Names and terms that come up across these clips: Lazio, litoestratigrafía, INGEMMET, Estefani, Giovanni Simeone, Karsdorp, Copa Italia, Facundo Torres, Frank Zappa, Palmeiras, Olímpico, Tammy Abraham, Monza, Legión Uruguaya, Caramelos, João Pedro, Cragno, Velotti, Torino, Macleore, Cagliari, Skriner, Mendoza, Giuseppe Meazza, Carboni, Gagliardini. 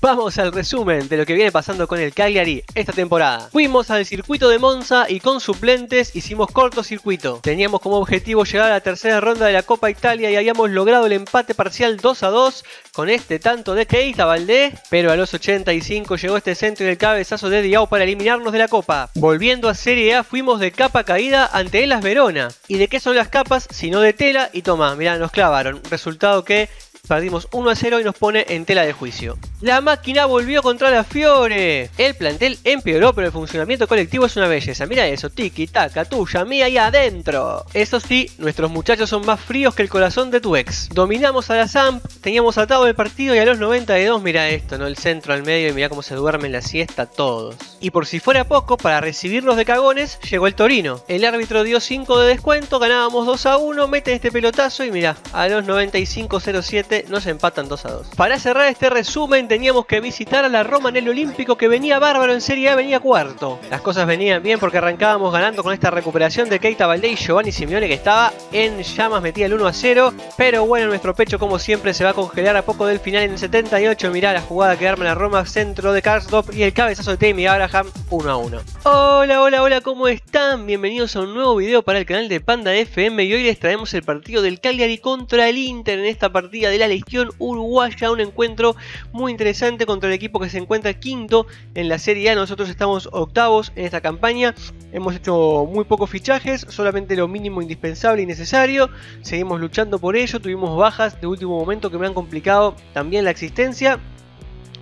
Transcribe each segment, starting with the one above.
Vamos al resumen de lo que viene pasando con el Cagliari esta temporada. Fuimos al circuito de Monza y con suplentes hicimos cortocircuito. Teníamos como objetivo llegar a la tercera ronda de la Copa Italia y habíamos logrado el empate parcial 2-2 con este tanto de Keita Baldé, pero a los 85 llegó este centro y el cabezazo de Deiola para eliminarnos de la Copa. Volviendo a Serie A, fuimos de capa caída ante el Las Verona. ¿Y de qué son las capas? Sino de tela, y tomá, mirá, nos clavaron. Resultado que perdimos 1-0 y nos pone en tela de juicio. La máquina volvió contra la Fiore. El plantel empeoró, pero el funcionamiento colectivo es una belleza. Mira eso, tiki, taca, tuya, mía y adentro. Eso sí, nuestros muchachos son más fríos que el corazón de tu ex. Dominamos a la Samp, teníamos atado el partido y a los 92, mira esto, ¿no? El centro al medio y mira cómo se duermen la siesta todos. Y por si fuera poco, para recibirnos de cagones, llegó el Torino. El árbitro dio 5 de descuento, ganábamos 2-1, meten este pelotazo y mira, a los 95-07 nos empatan 2-2. Para cerrar este resumen teníamos que visitar a la Roma en el Olímpico, que venía bárbaro en Serie A, venía cuarto. Las cosas venían bien porque arrancábamos ganando con esta recuperación de Keita Baldé y Giovanni Simeone, que estaba en llamas, metía el 1-0, pero bueno, nuestro pecho como siempre se va a congelar a poco del final en el 78, mirá la jugada que arma la Roma, centro de Karsdorp y el cabezazo de Tammy Abraham, 1-1. Hola, ¿cómo están? Bienvenidos a un nuevo video para el canal de Panda FM y hoy les traemos el partido del Cagliari contra el Inter en esta partida de la Legión Uruguaya, un encuentro muy interesante contra el equipo que se encuentra quinto en la Serie A. Nosotros estamos octavos en esta campaña, hemos hecho muy pocos fichajes, solamente lo mínimo indispensable y necesario, seguimos luchando por ello, tuvimos bajas de último momento que me han complicado también la existencia.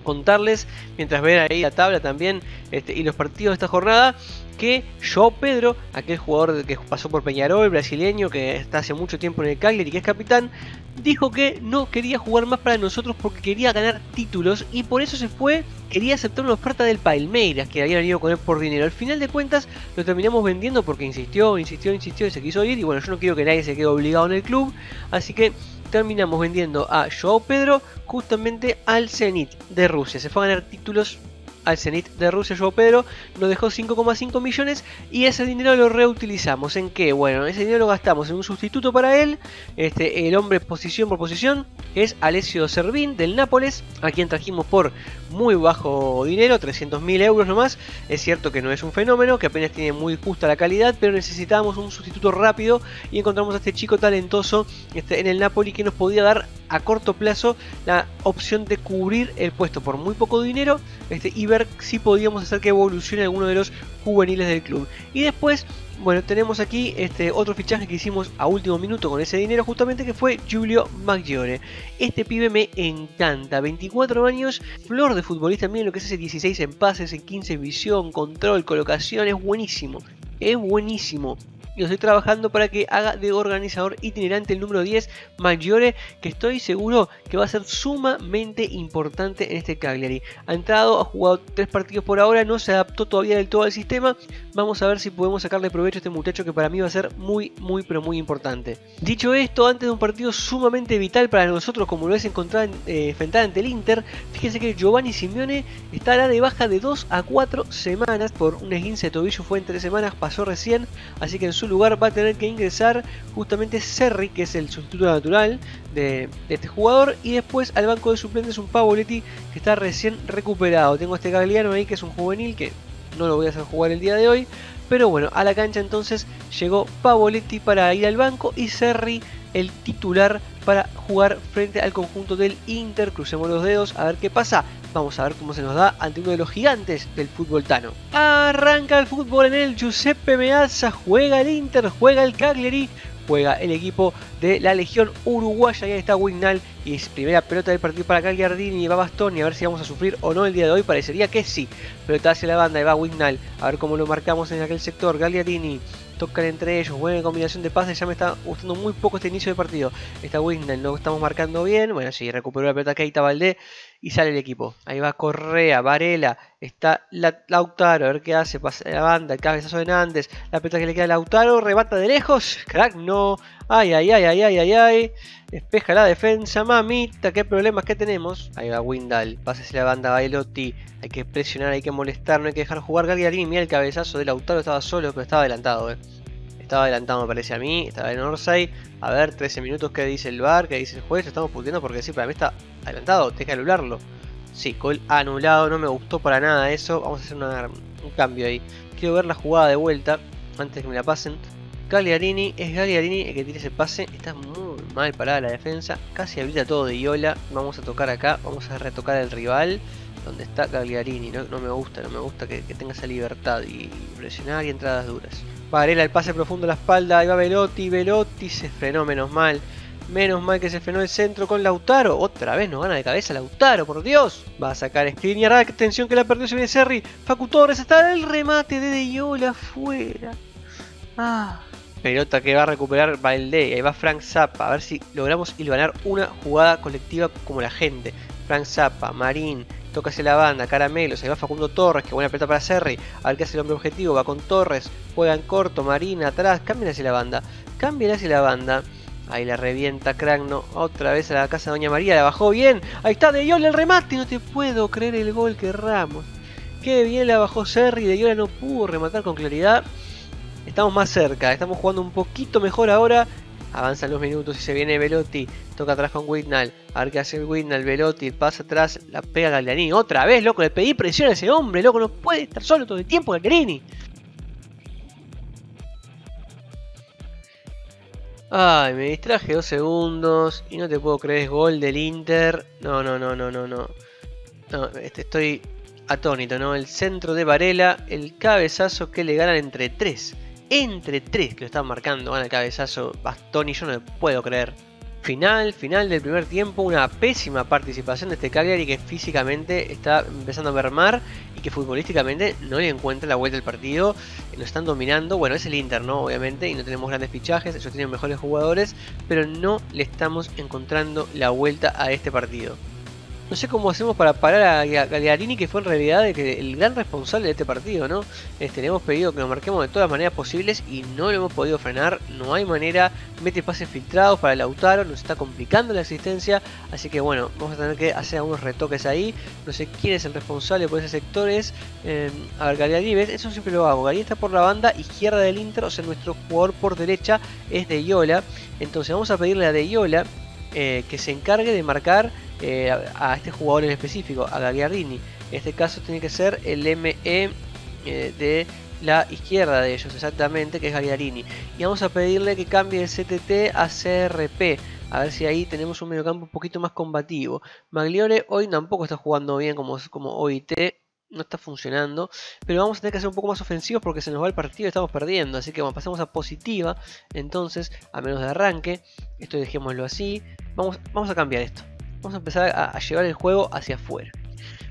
Contarles, mientras ven ahí la tabla también y los partidos de esta jornada, que João Pedro, aquel jugador que pasó por Peñarol, brasileño, que está hace mucho tiempo en el Cagliari y que es capitán, dijo que no quería jugar más para nosotros porque quería ganar títulos y por eso se fue. Quería aceptar una oferta del Palmeiras, que habían ido con él por dinero. Al final de cuentas lo terminamos vendiendo porque insistió y se quiso ir, y bueno, yo no quiero que nadie se quede obligado en el club, así que terminamos vendiendo a João Pedro justamente al Zenit de Rusia. Se fue a ganar títulos al Zenit de Rusia João Pedro, nos dejó 5,5 millones y ese dinero lo reutilizamos. ¿En qué? Bueno, ese dinero lo gastamos en un sustituto para él, el hombre posición por posición, que es Alessio Servín del Nápoles, a quien trajimos por muy bajo dinero, 300.000 euros nomás. Es cierto que no es un fenómeno, que apenas tiene muy justa la calidad, pero necesitábamos un sustituto rápido y encontramos a este chico talentoso en el Napoli, que nos podía dar a corto plazo la opción de cubrir el puesto por muy poco dinero y ver si podíamos hacer que evolucione alguno de los juveniles del club. Y después, bueno, tenemos aquí otro fichaje que hicimos a último minuto con ese dinero justamente, que fue Giulio Maggiore. Este pibe me encanta, 24 años, flor de futbolista, miren lo que es ese 16 en pases, en 15 en visión, control, colocación, es buenísimo, es buenísimo. Y estoy trabajando para que haga de organizador itinerante el número 10, Maggiore, que estoy seguro que va a ser sumamente importante en este Cagliari. Ha entrado, ha jugado 3 partidos por ahora, no se adaptó todavía del todo al sistema. Vamos a ver si podemos sacarle provecho a este muchacho, que para mí va a ser muy importante. Dicho esto, antes de un partido sumamente vital para nosotros, como lo es enfrentar ante el Inter, fíjense que Giovanni Simeone estará de baja de 2 a 4 semanas por un esguince de tobillo, fue en 3 semanas, pasó recién, así que en su lugar va a tener que ingresar justamente Cerri, que es el sustituto natural de este jugador, y después al banco de suplentes un Pavoletti que está recién recuperado. Tengo este Gagliardini ahí, que es un juvenil que no lo voy a hacer jugar el día de hoy, pero bueno, a la cancha entonces llegó Pavoletti para ir al banco y Cerri el titular para jugar frente al conjunto del Inter. Crucemos los dedos a ver qué pasa. Vamos a ver cómo se nos da ante uno de los gigantes del fútbol tano. Arranca el fútbol en el Giuseppe Meazza, juega el Inter, juega el Cagliari, juega el equipo de la Legión Uruguaya. Ya está Wignall y es primera pelota del partido para Gagliardini. Va Bastoni, a ver si vamos a sufrir o no el día de hoy. Parecería que sí. Pelota hacia la banda y va Wignall. A ver cómo lo marcamos en aquel sector. Gagliardini, tocan entre ellos, buena combinación de pases. Ya me está gustando muy poco este inicio de partido. Está Wignall, no estamos marcando bien. Bueno, sí, recuperó la pelota Keita Baldé y sale el equipo. Ahí va Correa, Varela, está Lautaro, a ver qué hace, pasa la banda, el cabezazo de Hernández, la pelota que le queda a Lautaro, rebata de lejos, Cragno, ay, despeja la defensa, mamita, qué problemas que tenemos. Ahí va Wignall, pasa hacia la banda, Velotti, hay que presionar, hay que molestar, no hay que dejar jugar. Gagliardini, mira el cabezazo de Lautaro, estaba solo, pero estaba adelantado, Estaba adelantado, me parece a mí, estaba en Orsay. A ver, 13 minutos, ¿qué dice el VAR? ¿Qué dice el juez? Estamos puteando porque sí, para mí está adelantado, deja de anularlo. Sí, gol anulado, no me gustó para nada eso. Vamos a hacer un cambio ahí. Quiero ver la jugada de vuelta antes que me la pasen. Gagliardini, es Gagliardini el que tiene ese pase. Está muy mal parada la defensa. Casi habilita todo Deiola. Vamos a tocar acá, vamos a retocar al rival. Donde está Gagliardini, no me gusta que tenga esa libertad y presionar y entradas duras. Varela, el pase profundo a la espalda, ahí va Velotti, se frenó, menos mal que se frenó el centro con Lautaro. Otra vez nos gana de cabeza Lautaro, por Dios. Va a sacar Skriner, atención que la perdió, se viene Cerri, Facu Torres, está el remate de Deiola afuera. Ah, pelota que va a recuperar Baldé, ahí va Frank Zappa, a ver si logramos hilvanar una jugada colectiva como la gente. Frank Zappa, Marín, toca hacia la banda, Caramelos, ahí va Facundo Torres, que buena pelota para Cerri, a ver qué hace el hombre objetivo, va con Torres, juega en corto, Marín atrás, cámbiala hacia la banda, ahí la revienta Cragno, otra vez a la casa de Doña María, la bajó bien, ahí está Deiola el remate, no te puedo creer el gol que erramos, qué bien la bajó Cerri, Deiola no pudo rematar con claridad, estamos más cerca, estamos jugando un poquito mejor ahora. Avanzan los minutos y se viene Velotti. Toca atrás con Wignall. A ver qué hace Wignall. Velotti pasa atrás. La pega Gagliardini. Otra vez, loco. Le pedí presión a ese hombre, loco. No puede estar solo todo el tiempo, Gagliardini. Ay, me distraje 2 segundos. Y no te puedo creer, es gol del Inter. No, estoy atónito, ¿no? El centro de Varela. El cabezazo que le ganan entre 3. Entre 3 que lo están marcando, van al cabezazo Bastoni, yo no lo puedo creer. Final del primer tiempo, una pésima participación de este Cagliari que físicamente está empezando a mermar y que futbolísticamente no le encuentra la vuelta al partido, lo están dominando, bueno es el Inter, ¿no? Obviamente, y no tenemos grandes fichajes, ellos tienen mejores jugadores, pero no le estamos encontrando la vuelta a este partido. No sé cómo hacemos para parar a Gagliardini, que fue en realidad el gran responsable de este partido, ¿no? Le hemos pedido que nos marquemos de todas las maneras posibles y no lo hemos podido frenar. No hay manera, mete pases filtrados para Lautaro, nos está complicando la asistencia. Así que bueno, vamos a tener que hacer algunos retoques ahí. No sé quién es el responsable por esos sectores. A ver, Gagliardini, ¿ves? Eso siempre lo hago. Gagliardini está por la banda izquierda del Inter, o sea, nuestro jugador por derecha es Deiola. Entonces vamos a pedirle a Deiola que se encargue de marcar a este jugador en específico, a Gagliardini. En este caso tiene que ser el ME de la izquierda de ellos, exactamente, que es Gagliardini. Y vamos a pedirle que cambie de CTT a CRP, a ver si ahí tenemos un mediocampo un poquito más combativo. Macleore hoy tampoco está jugando bien como OIT, no está funcionando, pero vamos a tener que ser un poco más ofensivos porque se nos va el partido y estamos perdiendo. Así que bueno, pasamos a positiva, entonces, a menos de arranque, esto dejémoslo así. Vamos a cambiar esto. Vamos a empezar a llevar el juego hacia afuera,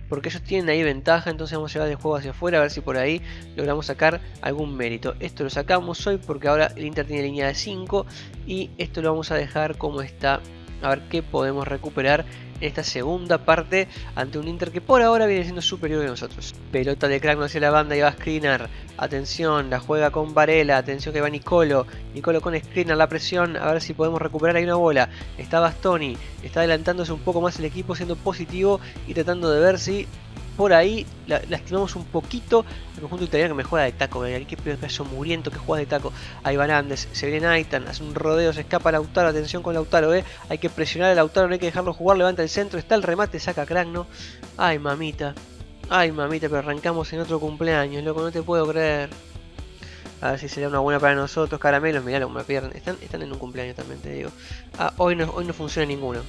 porque ellos tienen ahí ventaja, entonces vamos a llevar el juego hacia afuera, a ver si por ahí logramos sacar algún mérito. Esto lo sacamos hoy porque ahora el Inter tiene línea de 5 y esto lo vamos a dejar como está, a ver qué podemos recuperar en esta segunda parte ante un Inter que por ahora viene siendo superior que nosotros. Pelota de Cragno hacia la banda y va a Skriner, atención, la juega con Varela, atención que va Nicolo con Skriner, la presión, a ver si podemos recuperar ahí una bola. Está Bastoni, está adelantándose un poco más el equipo, siendo positivo y tratando de ver si por ahí lastimamos un poquito el conjunto italiano, que me juega de taco, qué pedazo muriento que juega de taco. Ahí va Nández, se viene Naitan, hace un rodeo, se escapa Lautaro, atención con Lautaro, hay que presionar a Lautaro, no hay que dejarlo jugar, levanta el centro, está el remate, saca Cragno. Ay mamita, pero arrancamos en otro cumpleaños, loco, no te puedo creer. A ver si sería una buena para nosotros. Caramelos, mirá lo que me pierden, están en un cumpleaños también, te digo. Ah, hoy no funciona ninguno.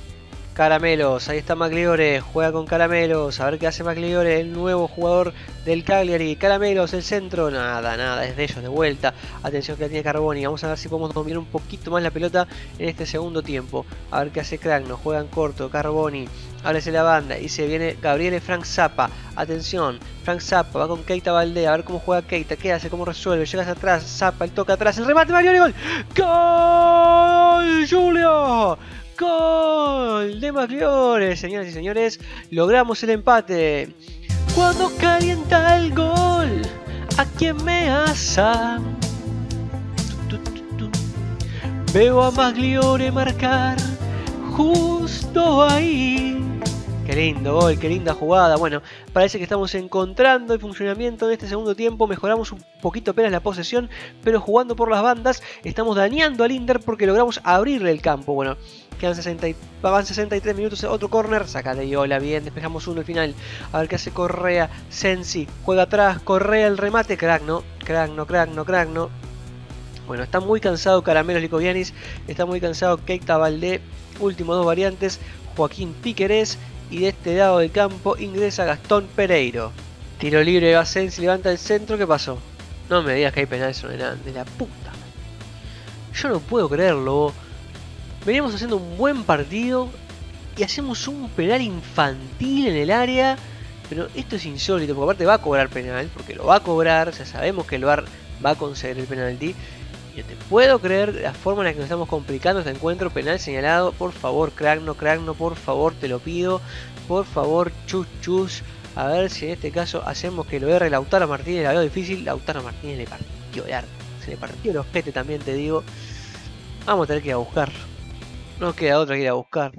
Caramelos, ahí está Macleore, juega con Caramelos, a ver qué hace Macleore, el nuevo jugador del Cagliari. Caramelos, el centro, nada, es de ellos de vuelta, atención que la tiene Carboni, vamos a ver si podemos dominar un poquito más la pelota en este segundo tiempo, a ver qué hace Cragno, juega en corto, Carboni, ábrese la banda y se viene Gabriele Frank Zappa, atención, Frank Zappa va con Keita Baldé, a ver cómo juega Keita, qué hace, cómo resuelve, llegas atrás, Zappa, el toca atrás, el remate, Mariano, gol, ¡gol, Julio! Gol de Macleore, señoras y señores, logramos el empate. Cuando calienta el gol, ¿a quién me asa? Veo a Macleore marcar justo ahí. Qué lindo gol, qué linda jugada. Bueno, parece que estamos encontrando el funcionamiento de este segundo tiempo. Mejoramos un poquito apenas la posesión, pero jugando por las bandas estamos dañando al Inter porque logramos abrirle el campo. Bueno, Quedan 63 minutos, otro córner, saca Deiola, bien, despejamos uno al final. A ver qué hace Correa, Sensi, juega atrás, Correa el remate, Cragno. Bueno, está muy cansado Caramelos Licovianis, está muy cansado Keita Baldé, últimos dos variantes, Joaquín Piquerez, y de este lado del campo ingresa Gastón Pereiro. Tiro libre, va Sensi, levanta el centro, ¿qué pasó? No me digas que hay penales de la puta. Yo no puedo creerlo. Veníamos haciendo un buen partido y hacemos un penal infantil en el área. Pero esto es insólito, porque aparte va a cobrar penal, porque lo va a cobrar, ya sabemos que el VAR va a conceder el penalti. Yo te puedo creer la forma en la que nos estamos complicando este encuentro. Penal señalado, por favor, Cragno, por favor, te lo pido. Por favor, chus. A ver si en este caso hacemos que lo erre Lautaro Martínez, la veo difícil. Lautaro Martínez le partió el arte, se le partió el ojete también, te digo. Vamos a tener que ir a buscar. No queda otra que ir a buscar.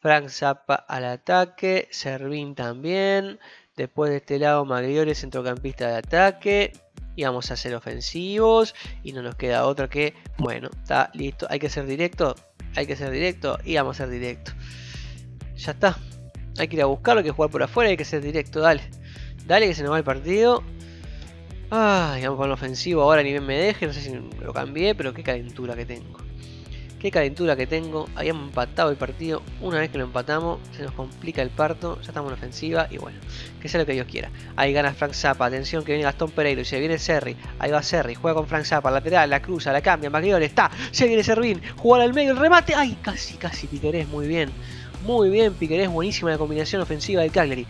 Frank Zappa al ataque. Servín también. Después de este lado Macleore, centrocampista de ataque. Y vamos a ser ofensivos. Y no nos queda otra que... Bueno, está listo. Hay que ser directo. Y vamos a ser directo. Ya está. Hay que ir a buscarlo. Hay que jugar por afuera. Hay que ser directo. Dale. Dale que se nos va el partido. Ay, vamos con el ofensivo ahora. Ni bien me deje. No sé si lo cambié. Pero qué calentura que tengo. Habíamos empatado el partido. Una vez que lo empatamos, se nos complica el parto. Ya estamos en ofensiva. Y bueno, que sea lo que Dios quiera. Ahí gana Frank Zappa. Atención que viene Gastón Pereiro. Se viene Cerri. Ahí va Cerri. Juega con Frank Zappa. Lateral, la cruza, la cambia. Macleore está. Se viene Servín. Jugar al medio. El remate. Ay, casi. Piquerez. Muy bien. Piquerez. Buenísima la combinación ofensiva del Cagliari.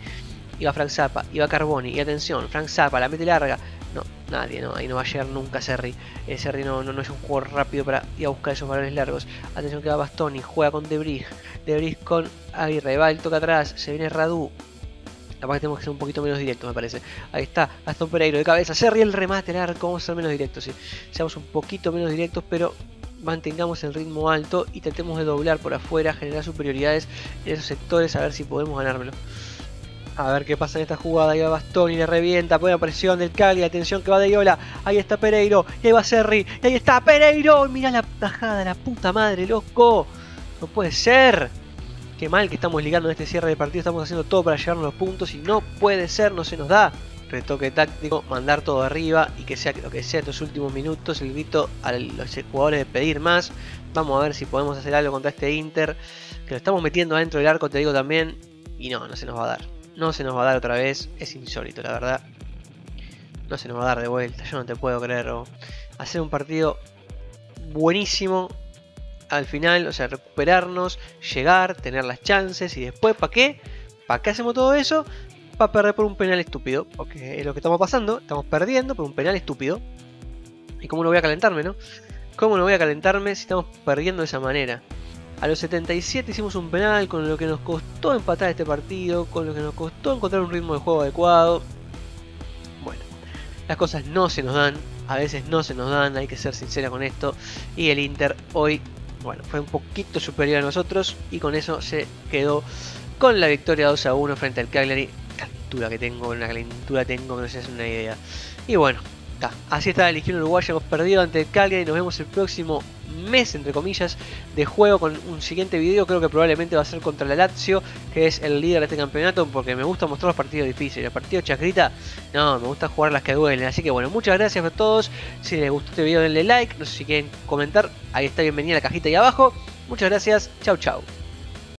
Iba Frank Zappa. Iba Carboni. Y atención. Frank Zappa. La mete larga. No, nadie, no, ahí no va a llegar nunca Cerri. Cerri no es un juego rápido para ir a buscar esos balones largos. Atención que va Bastoni, juega con Debris. Debris con Aguirre, va el toca atrás, se viene Radu. La verdad que tenemos que ser un poquito menos directos, me parece. Ahí está, Gastón Pereiro de cabeza, Cerri el remate largo, vamos a ser menos directos, sí. Seamos un poquito menos directos, pero mantengamos el ritmo alto y tratemos de doblar por afuera, generar superioridades en esos sectores, a ver si podemos ganármelo. A ver qué pasa en esta jugada. Ahí va Bastoni, le revienta. Buena presión del Cagliari. Atención que va Deiola. Ahí está Pereiro. Y ahí va Cerri. Y ahí está Pereiro. Mirá la tajada, la puta madre, loco. No puede ser. Qué mal que estamos ligando en este cierre del partido. Estamos haciendo todo para llevarnos los puntos. Y no puede ser, no se nos da. Retoque táctico, mandar todo arriba. Y que sea lo que sea estos últimos minutos. El grito a los jugadores de pedir más. Vamos a ver si podemos hacer algo contra este Inter. Que lo estamos metiendo adentro del arco, te digo también. Y no se nos va a dar. No se nos va a dar otra vez, es insólito la verdad. No se nos va a dar de vuelta, yo no te puedo creer. Hacer un partido buenísimo al final, o sea, recuperarnos, llegar, tener las chances y después, ¿para qué? ¿Para qué hacemos todo eso? Para perder por un penal estúpido, porque es lo que estamos pasando, estamos perdiendo por un penal estúpido. ¿Y cómo no voy a calentarme, no? ¿Cómo no voy a calentarme si estamos perdiendo de esa manera? A los 77 hicimos un penal, con lo que nos costó empatar este partido, con lo que nos costó encontrar un ritmo de juego adecuado. Bueno, las cosas no se nos dan, a veces no se nos dan, hay que ser sincera con esto. Y el Inter hoy, bueno, fue un poquito superior a nosotros y con eso se quedó con la victoria 2-1 frente al Cagliari. Calentura que tengo, una calentura tengo que no se hace una idea. Y bueno, está. Así está la Legión Uruguaya, hemos perdido ante el Cagliari y nos vemos el próximo mes, entre comillas, de juego con un siguiente video. Creo que probablemente va a ser contra la Lazio, que es el líder de este campeonato, porque me gusta mostrar los partidos difíciles, los partidos chacrita, no, me gusta jugar las que duelen. Así que bueno, muchas gracias a todos, si les gustó este video denle like, no sé si quieren comentar, ahí está bienvenida la cajita ahí abajo, muchas gracias, chau.